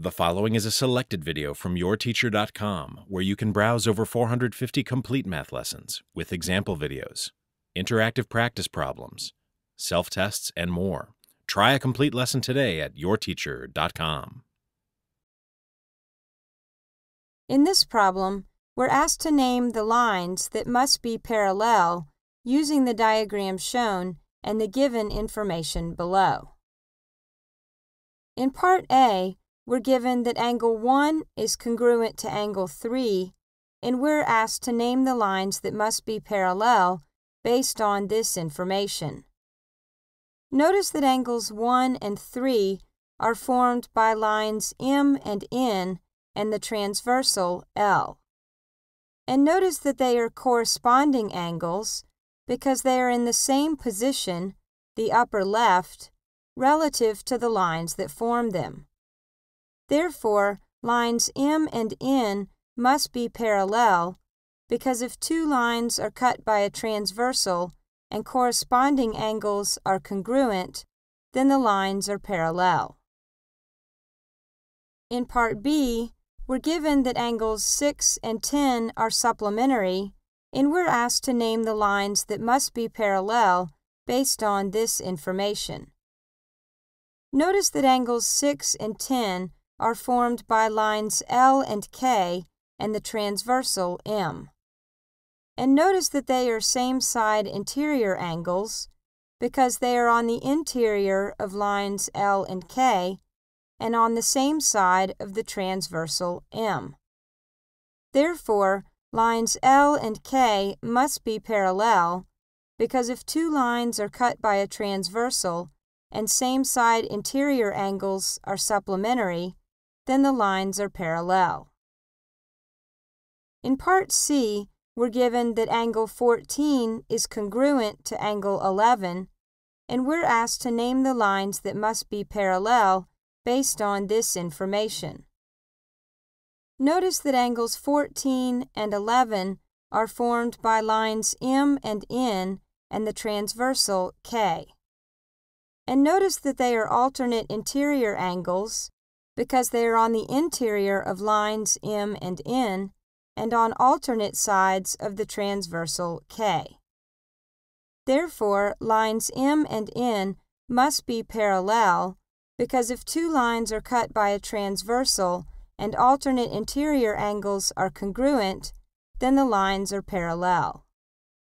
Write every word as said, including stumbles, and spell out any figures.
The following is a selected video from your teacher dot com, where you can browse over four hundred fifty complete math lessons with example videos, interactive practice problems, self-tests, and more. Try a complete lesson today at your teacher dot com. In this problem, we're asked to name the lines that must be parallel using the diagram shown and the given information below. In Part A, we're given that angle one is congruent to angle three, and we're asked to name the lines that must be parallel based on this information. Notice that angles one and three are formed by lines M and N and the transversal L. And notice that they are corresponding angles because they are in the same position, the upper left, relative to the lines that form them. Therefore, lines M and N must be parallel because if two lines are cut by a transversal and corresponding angles are congruent, then the lines are parallel. In Part B, we're given that angles six and ten are supplementary, and we're asked to name the lines that must be parallel based on this information. Notice that angles six and ten are formed by lines L and K and the transversal M. And notice that they are same-side interior angles because they are on the interior of lines L and K and on the same side of the transversal M. Therefore, lines L and K must be parallel because if two lines are cut by a transversal and same-side interior angles are supplementary, then the lines are parallel. In Part C, we're given that angle fourteen is congruent to angle eleven, and we're asked to name the lines that must be parallel based on this information. Notice that angles fourteen and eleven are formed by lines M and N and the transversal K. And notice that they are alternate interior angles because they are on the interior of lines M and N and on alternate sides of the transversal K. Therefore, lines M and N must be parallel because if two lines are cut by a transversal and alternate interior angles are congruent, then the lines are parallel.